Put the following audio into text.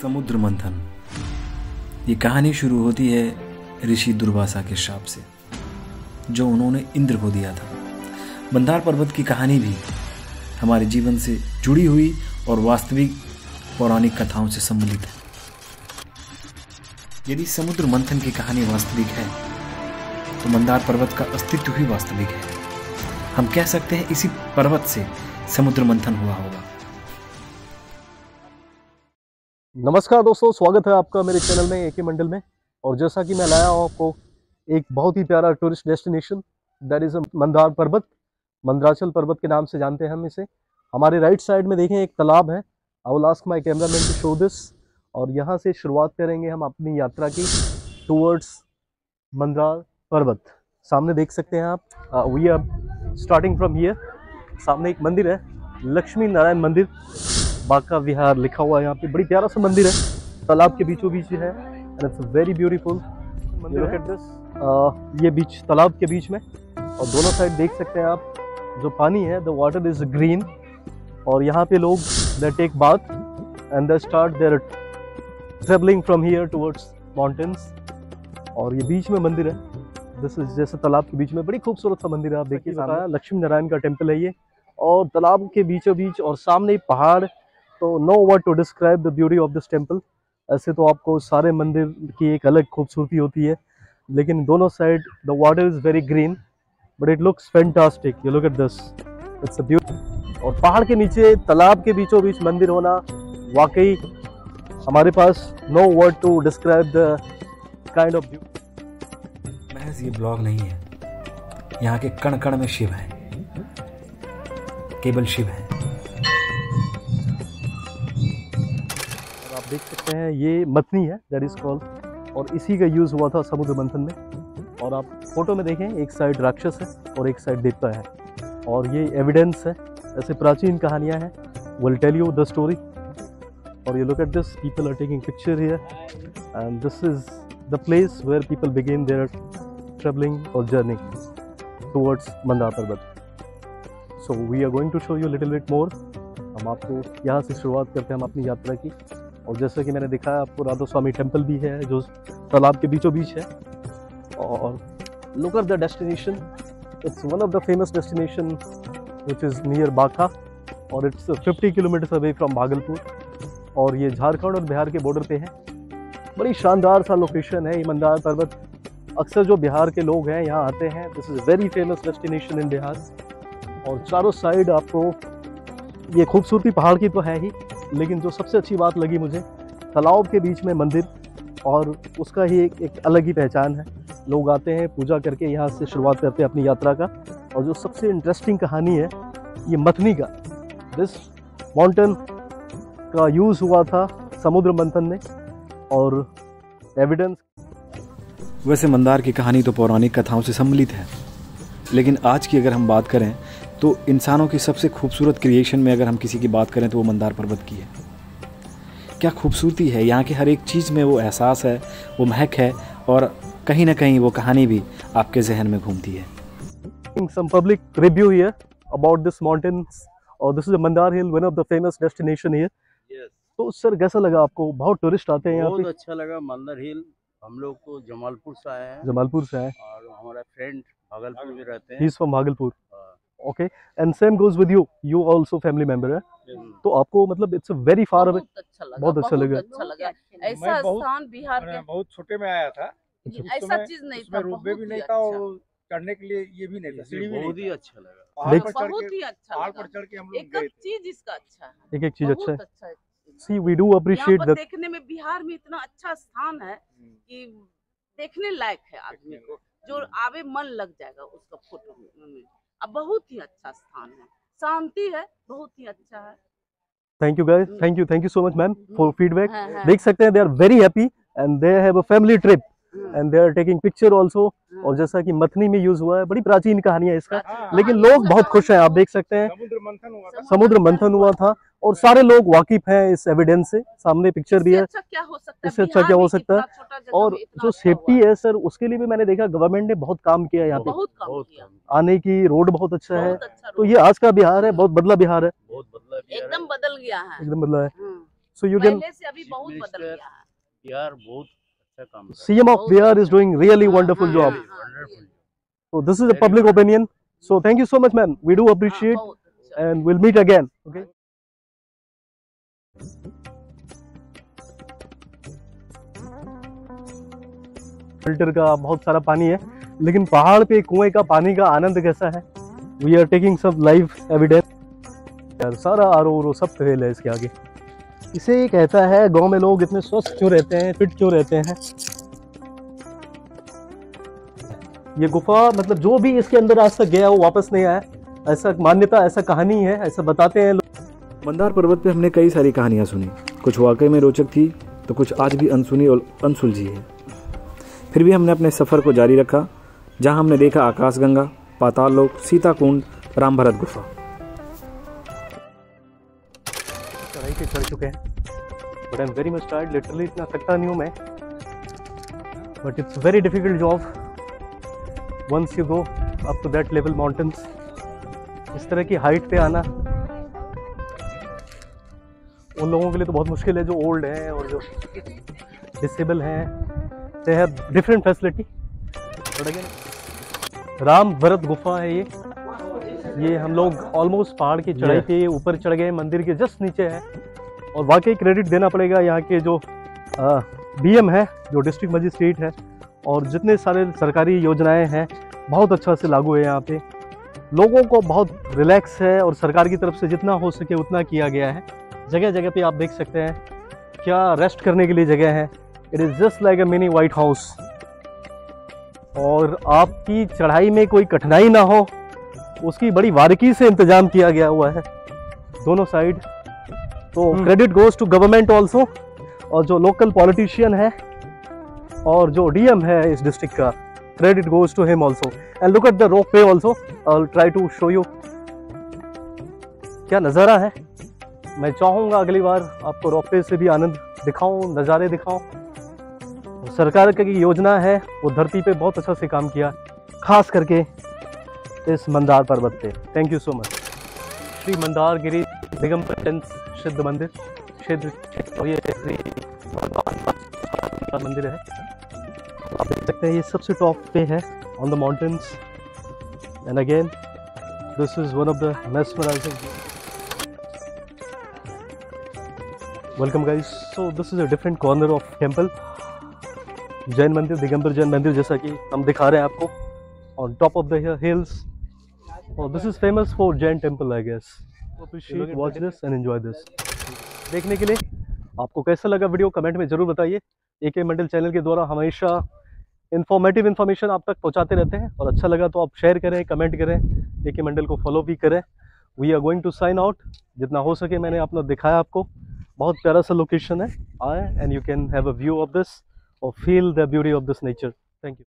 समुद्र मंथन। ये कहानी शुरू होती है ऋषि दुर्वासा के शाप से जो उन्होंने इंद्र को दिया था। मंदार पर्वत की कहानी भी हमारे जीवन से जुड़ी हुई और वास्तविक पौराणिक कथाओं से सम्मिलित है। यदि समुद्र मंथन की कहानी वास्तविक है तो मंदार पर्वत का अस्तित्व ही वास्तविक है। हम कह सकते हैं इसी पर्वत से समुद्र मंथन हुआ होगा। नमस्कार दोस्तों, स्वागत है आपका मेरे चैनल में ए के मंडल में। और जैसा कि मैं लाया हूँ आपको एक बहुत ही प्यारा tourist destination, that is Mandar Parvat, Mandrachal पर्वत के नाम से जानते हैं हम इसे। हमारे राइट साइड में देखें एक तालाब है। I will ask my cameraman to show this. और यहाँ से शुरुआत करेंगे हम अपनी यात्रा की टुवर्ड्स मंदार पर्वत। सामने देख सकते हैं आप, we are starting from here. सामने एक मंदिर है, लक्ष्मी नारायण मंदिर, बांका विहार लिखा हुआ है यहाँ पे। बड़ी प्यारा सा मंदिर है, तालाब के बीचों बीच है एंड इट्स वेरी ब्यूटीफुल। ये बीच, तालाब के बीच में, और दोनों साइड देख सकते हैं आप जो पानी है, द वाटर इज ग्रीन। और यहाँ पे लोग they take bath and they start their travelling from here towards mountains. और ये बीच में मंदिर है, दिस इज जैसे तालाब के बीच में, बड़ी खूबसूरत सा मंदिर है। आप देखिए सामने लक्ष्मी नारायण का टेम्पल है ये, और तालाब के बीचों बीच और सामने पहाड़। तो no word to describe the beauty of this temple. ऐसे तो आपको सारे मंदिर की एक अलग खूबसूरती होती है, लेकिन दोनों side the water is very green but it looks fantastic. You look at this, it's a beauty. और पहाड़ के नीचे तालाब के बीचों बीच मंदिर होना, वाकई हमारे पास no word to describe the kind of beauty. महज ये ब्लॉग नहीं है, यहाँ के कण कण में शिव है, केवल शिव है। देख सकते हैं ये मथनी है, दैट इज कॉल्ड, और इसी का यूज़ हुआ था समुद्र मंथन में। और आप फोटो में देखें, एक साइड राक्षस है और एक साइड देवता है। और ये एविडेंस है, ऐसे प्राचीन कहानियाँ हैं, will tell you the story. और ये look at this, people are taking picture here and this is the place where people begin their travelling और journey towards Mandar Parvat. So we are going to show you little bit more. हम आपको यहाँ से शुरुआत करते हैं हम अपनी यात्रा की। और जैसे कि मैंने दिखाया आपको, राधा स्वामी टेम्पल भी है जो तालाब के बीचों बीच है। और look at the destination, it's one of the famous destination which is near Banka, और it's 50 kilometres away from Bhagalpur. और ये झारखंड और बिहार के बॉर्डर पे है। बड़ी शानदार सा लोकेशन है ये मंदार पर्वत। अक्सर जो बिहार के लोग हैं यहाँ आते हैं। This is very famous destination in Bihar. और चारों साइड आपको ये खूबसूरती पहाड़ की तो है ही, लेकिन जो सबसे अच्छी बात लगी मुझे, तालाब के बीच में मंदिर, और उसका ही एक अलग ही पहचान है। लोग आते हैं पूजा करके, यहाँ से शुरुआत करते हैं अपनी यात्रा का। और जो सबसे इंटरेस्टिंग कहानी है ये मथनी का, दिस माउंटेन का यूज़ हुआ था समुद्र मंथन में, और एविडेंस। वैसे मंदार की कहानी तो पौराणिक कथाओं से सम्मिलित है, लेकिन आज की अगर हम बात करें तो इंसानों की सबसे खूबसूरत क्रिएशन में अगर हम किसी की बात करें तो वो मंदार पर्वत की है। क्या खूबसूरती है यहाँ की हर एक चीज़ में, वो एहसास है, वो महक है, और कहीं ना कहीं वो कहानी भी आपके जहन में घूमती है। Some public review here about this mountains, और this is Mandar hill, one of the famous destination here. Yes, तो सर कैसा लगा आपको? बहुत टूरिस्ट आते हैं यहाँ पे। बहुत अच्छा लगा मंदार हिल। हम लोग तो जमालपुर से आए हैं, जमालपुर से आए, और हमारा फ्रेंड भागलपुर में रहते हैं, he is from Bhagalpur. Okay, and same goes with you, you also family member है, तो आपको मतलब इट्स वेरी फार अवे। बहुत अच्छा लगा, बहुत अच्छा लगा। ऐसा स्थान बिहार में, बहुत छोटे में आया था, ऐसा चीज नहीं था, रोपवे भी नहीं था, और चढ़ने के लिए ये भी नहीं था, सीढ़ी भी नहीं। बहुत ही अच्छा लगा, बहुत ही अच्छा लगा, पहाड़ पर चढ़ के हम लोग गए। एक चीज इसका अच्छा है, एक एक चीज अच्छा है। See we do appreciate that. देखने में बिहार में इतना अच्छा स्थान है कि देखने लायक है, आदमी को जो आवे मन लग जाएगा उसका फोटो में। अब बहुत ही अच्छा स्थान है, शांति है, बहुत ही अच्छा है। Thank you guys, thank you so much ma'am for feedback. देख सकते हैं they are very happy and they have a family trip and they are taking picture also. और जैसा कि मथनी में यूज हुआ है, बड़ी प्राचीन कहानी है इसका, लेकिन लोग बहुत खुश हैं। आप देख सकते हैं समुद्र मंथन हुआ था और सारे लोग वाकिफ हैं इस एविडेंस से। सामने पिक्चर भी है, इससे अच्छा क्या हो सकता है। और जो सेफ्टी है सर, उसके लिए भी मैंने देखा गवर्नमेंट ने बहुत काम किया यहाँ पे। आने की रोड बहुत अच्छा है, तो ये आज का बिहार है, बहुत बदला बिहार है, एकदम बदल गया है। So you can. CM of Bihar is doing really wonderful job. So this is the public opinion. So thank you so much, ma'am. We do appreciate, and we'll meet again. Okay. Filter का बहुत सारा पानी है, लेकिन पहाड़ पे कुएं का पानी का आनंद कैसा है? वी आर टेकिंग सब लाइव एविडेंस। यार सारा आरो सब फेल है इसके आगे। इसे कहता है गांव में लोग इतने स्वस्थ क्यों रहते हैं, फिट क्यों रहते हैं। ये गुफा मतलब जो भी इसके अंदर आज तक गया वो वापस नहीं आया, ऐसा मान्यता, ऐसा कहानी है, ऐसा बताते हैं लोग। मंदार पर्वत पे हमने कई सारी कहानियां सुनी, कुछ वाकई में रोचक थी तो कुछ आज भी अनसुनी और अनसुलझी है। फिर भी हमने अपने सफ़र को जारी रखा, जहां हमने देखा आकाश गंगा, पातालोक, सीता कुंड, राम भरत गुफा। चढ़ाई पे चढ़ चुके हैं, but I am very much tired, literally इतना थकता नहीं हूँ मैं, but it's very difficult job once you go up to that level mountains. इस तरह की हाइट पे आना उन लोगों के लिए तो बहुत मुश्किल है जो ओल्ड हैं और जो डिसेबल हैं। They have different facility. But again, Ram Bharat गुफा है ये हम लोग ऑलमोस्ट पहाड़ की चढ़ाई के ऊपर चढ़ गए, मंदिर के जस्ट नीचे है। और वाकई क्रेडिट देना पड़ेगा यहाँ के जो BM है, जो डिस्ट्रिक्ट मजिस्ट्रेट है, और जितने सारे सरकारी योजनाएं हैं बहुत अच्छा से लागू है यहाँ पे। लोगों को बहुत रिलैक्स है और सरकार की तरफ से जितना हो सके उतना किया गया है। जगह जगह पे आप देख सकते हैं क्या रेस्ट करने के लिए जगह है। It is just like a mini white house. और आपकी चढ़ाई में कोई कठिनाई ना हो उसकी बड़ी बारीकी से इंतजाम किया गया हुआ है दोनों साइड। तो credit goes to government also, और जो लोकल पॉलिटिशियन है और जो DM है इस डिस्ट्रिक्ट का, credit goes to him also. And look at the rope way also, I will try to show you क्या नज़ारा है। मैं चाहूँगा अगली बार आपको रोप वे से भी आनंद दिखाऊँ, नज़ारे दिखाऊँ। सरकार की योजना है वो धरती पे बहुत अच्छा से काम किया, खास करके इस मंदार पर्वत पे। Thank you so much. Shri Mandar Giri निगम पट्टन सिद्ध मंदिर क्षेत्र मंदिर है, आप देख सकते हैं ये सबसे टॉप पे है on the mountains. And again this is one of the mesmerising. Welcome guys, so this is a different corner of temple, Jain मंदिर, दिगंबर जैन मंदिर, जैसा कि हम दिखा रहे हैं आपको on top of the hills. और this is famous for Jain temple I guess. Appreciate, watch this and enjoy this. देखने के लिए आपको कैसा लगा वीडियो कमेंट में ज़रूर बताइए। AK मंडल चैनल के द्वारा हमेशा इंफॉर्मेटिव इन्फॉर्मेशन आप तक पहुँचाते रहते हैं, और अच्छा लगा तो आप शेयर करें, कमेंट करें, AK मंडल को फॉलो भी करें। We are going to sign out, जितना हो सके मैंने अपना दिखाया आपको। बहुत प्यारा सा लोकेशन है, I and you can have a view of this or feel the beauty of this nature. Thank you.